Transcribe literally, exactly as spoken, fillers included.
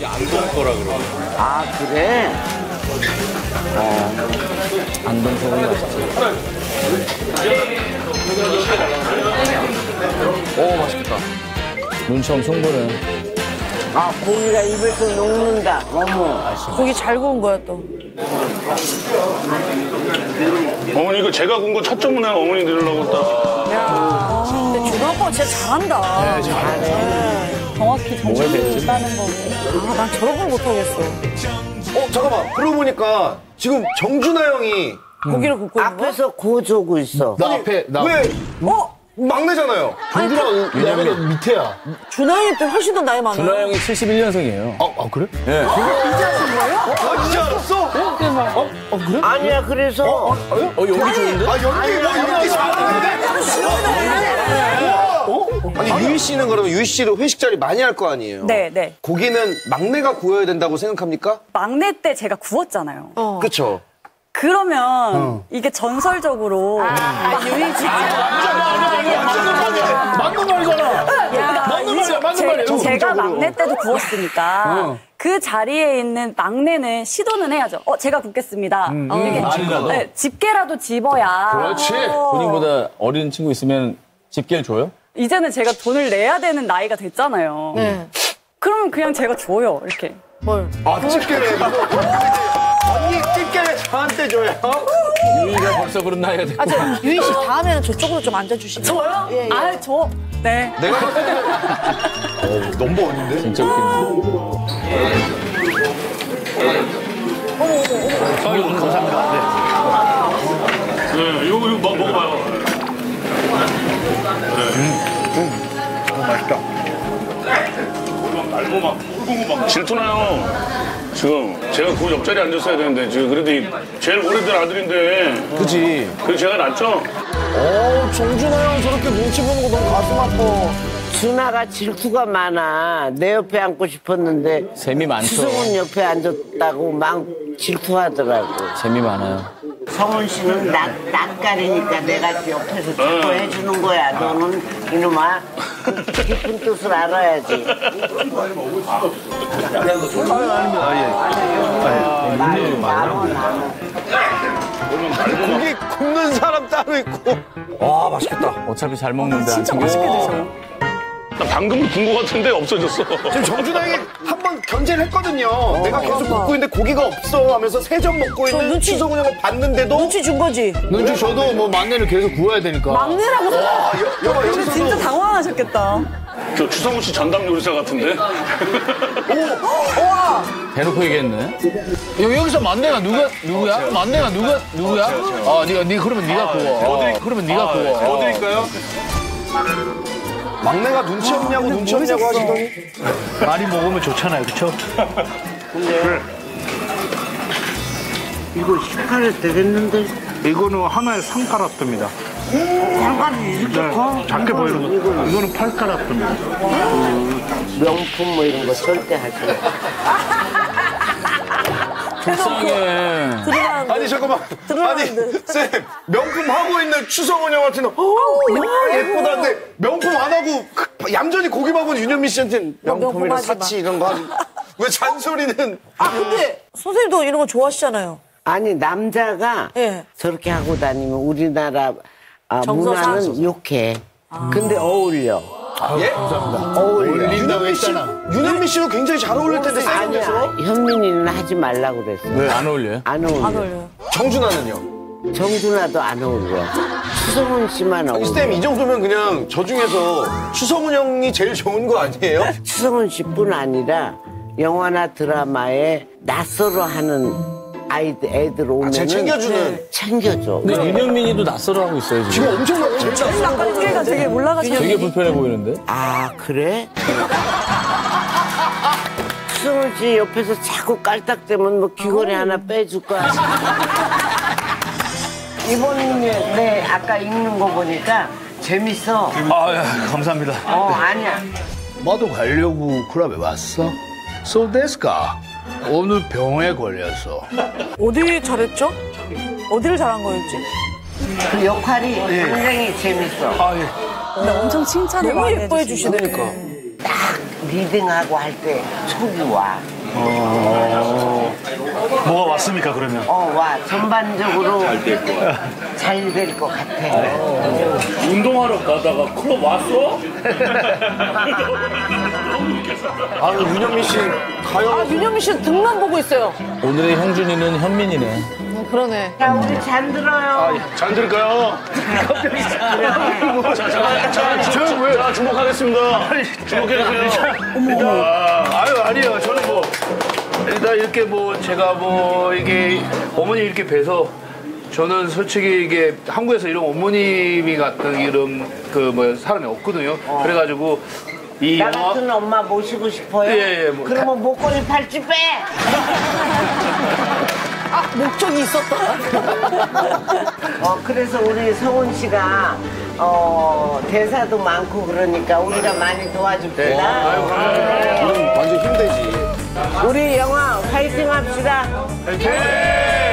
이게 안동 거라 그러네. 아, 그래? 아, 안동 소고기 맛있지. 오, 맛있겠다. 눈처럼 송구는. 아, 고기가 입에서 녹는다. 어머. 고기 잘 구운 거야, 또. 어머니, 이거 제가 구운 거 첫 주문에 어머니 드리려고 딱. 야, 근데 준하 오빠 진짜 잘한다. 네, 잘하네. 정확히 정신을 따는 거고. 아, 난 저런 걸 못하겠어. 어, 잠깐만. 그러고 보니까 지금 정준하 형이 음. 고기를 굽고 있는 거야? 앞에서 구워주고 있어. 나 아니, 앞에, 나. 왜? 어? 막내잖아요. 정준하 왜냐면 밑에야. 준하 형이 또 훨씬 더 나이 많아요. 준하 형이 칠십일 년생이에요. 아, 아 그래? 예. 네. 그걸 이제 아신 거예요? 어? 아, 이제 알았어? 어? 어? 어, 그래? 아니야, 그래서. 어? 어, 어 여기 좋은데? 아, 여기 뭐 이렇게 잘하는데? 아니, 유희 씨는 그러면 유희 씨로 회식 자리 많이 할 거 아니에요? 네, 네. 고기는 막내가 구워야 된다고 생각합니까? 막내 때 제가 구웠잖아요. 어. 그렇죠. 그러면 어. 이게 전설적으로 아, 아 유희 진짜 아, 맞는 말이잖아. 맞는 말이야, 맞는 말이야. 제가 막내 때도 구웠으니까. 어. 그 자리에 있는 막내는 시도는 해야죠. 어, 제가 굽겠습니다. 음, 음, 아니라도. 네, 집게라도 집어야. 그렇지. 어. 본인보다 어린 친구 있으면 집게를 줘요? 이제는 제가 돈을 내야 되는 나이가 됐잖아요. 네. 그러면 그냥 제가 줘요, 이렇게. 뭘? 아, 집게를. 언니, 집게를 저한테 줘요? 유희가 벌써 그런 나이가 됐고. 아, 저, 유희 씨 다음에는 저쪽으로 좀 앉아주시면. 저요? 예, 예. 아, 저. 네. 내가. 어, 넘버 원인데? 진짜 웃긴데. 어머, 어머, 어머. 감사합니다. 네, 이거, 이거 먹어봐요. 음, 음. 어, 맛있다. 달고막, 꿀고구막. 질투나요. 지금 제가 그 옆자리에 앉았어야 되는데, 지금 그래도 이 제일 오래된 아들인데. 그지. 그래서 제가 낫죠? 어, 정준하 형 저렇게 눈치 보는 거 너무 가슴 아파. 준하가 질투가 많아. 내 옆에 앉고 싶었는데. 재미 많죠. 추승훈 옆에 앉았다고 막 질투하더라고. 재미 많아요. 성훈 씨는 낯가리니까 내가 옆에서 기뻐해 주는 거야. 너는 이놈아 그 깊은 뜻을 알아야지. 고기 굽는 사람 따로 있고. 와, 맛있겠다. 어차피 잘 먹는다. 진짜 맛있게 드세요. 나 방금 군 거 같은데 없어졌어. 지금 정준하 형이 한 번 견제를 했거든요. 어, 내가 계속 맞아. 먹고 있는데 고기가 없어 하면서 세 점 먹고 있는 추성훈 형을 봤는데도 눈치 준 거지. 눈치 줘도 뭐 막내를 계속 구워야 되니까. 막내라고. 와, 여봐 여기서 진짜 당황하셨겠다. 저 추성훈 씨 전담 요리사 같은데. 오, 와. 대놓고 얘기했네. 여기 여기서 막내가 누가 누구야? 어, 막내가 누가 누구야? 어, 아, 네가 네 그러면 네가 구워. 아, 그러면 네가 아, 구워. 뭐 드릴까요? 막내가 눈치 없냐고 아, 눈치 없냐고 하시더니 많이 먹으면 좋잖아요, 그쵸? 근데 이거 십 칼에 되겠는데? 이거는 하나에 삼 카라트입니다. 삼 카라트 이렇게 커? 작게 보이는 거. 이거는 팔 카라트입니다. 음, 명품 뭐 이런 거 절대 하지 마. 불쌍해. 아니 잠깐만. 아니 쌤 명품 하고 있는 추성훈 형한테는 어 예쁘다는데 명품 안 하고 얌전히 고기만 먹은 윤현미 씨한테는 명품이나 사치 이런 거 하고 왜 잔소리는? 아 근데 선생님도 이런 거 좋아하시잖아요. 아니 남자가 네. 저렇게 하고 다니면 우리나라 아, 문화는 욕해. 아. 근데 어울려. 아, 예? 감사합니다. 어울려. 윤현미 씨, 윤현미 씨도 굉장히 잘 어울릴 텐데, 사이즈에서. 현민이는 하지 말라고 그랬어. 왜? 안 어울려요? 안 어울려. 안 어울려. 정준하는요? 정준하도 안 어울려. 추성훈 씨만 어울려. 쌤, 이 정도면 그냥 저 중에서 추성훈 형이 제일 좋은 거 아니에요? 추성훈 씨뿐 아니라 영화나 드라마에 낯설어 하는 아이들, 애들 오면. 아, 제 챙겨주는. 네. 챙겨줘. 근데 윤현민이도 낯설어 하고 있어요, 지금. 지금 엄청나게 제일 낯설어. 제가 되게 올라가서. 되게 불편해 보이는데? 아, 그래? 추승훈 씨 옆에서 자꾸 깔딱대면 뭐 귀걸이 하나 빼줄 거야. 이번에 네, 아까 읽는 거 보니까 재밌어. 아, 예, 감사합니다. 어, 아니야. 나도 가려고 클럽에 왔어. So 데스까? 오늘 병에 걸렸어. 어디 잘했죠? 어디를 잘한 거였지? 그 역할이 예. 굉장히 재밌어. 아, 예. 근데 엄청 칭찬을 많이 해주시니까. 딱 리딩하고 할 때 속이 와. 어... 뭐가 왔습니까 그러면? 어, 와. 전반적으로 잘 될 것 같아. 잘 될 것 같아. 네. 운동하러 가다가 클럽 왔어? 아, 윤현미 씨 가요. 아, 윤현미 씨 등만 보고 있어요. 오늘의 형준이는 현민이네. 어, 그러네. 야, 우리 잠들어요. 아, 잠들까요? 자, 주목하겠습니다. 주목해주세요. 아유, 아니요. 저는 뭐 일단 이렇게 뭐 제가 뭐 이게 어머니 이렇게 뵈서 저는 솔직히 이게 한국에서 이런 어머님이 같은 이런 그 뭐 사람이 없거든요. 어. 그래가지고 이 나 같은 영화... 엄마 모시고 싶어요. 예, 예, 뭐... 그러면 목걸이 팔찌 빼. 아, 목적이 있었다. 어, 그래서 우리 성훈 씨가 어, 대사도 많고 그러니까 우리가 많이 도와줍니다. 네. 완전 힘들지. 우리 영화 파이팅 합시다. 파이팅!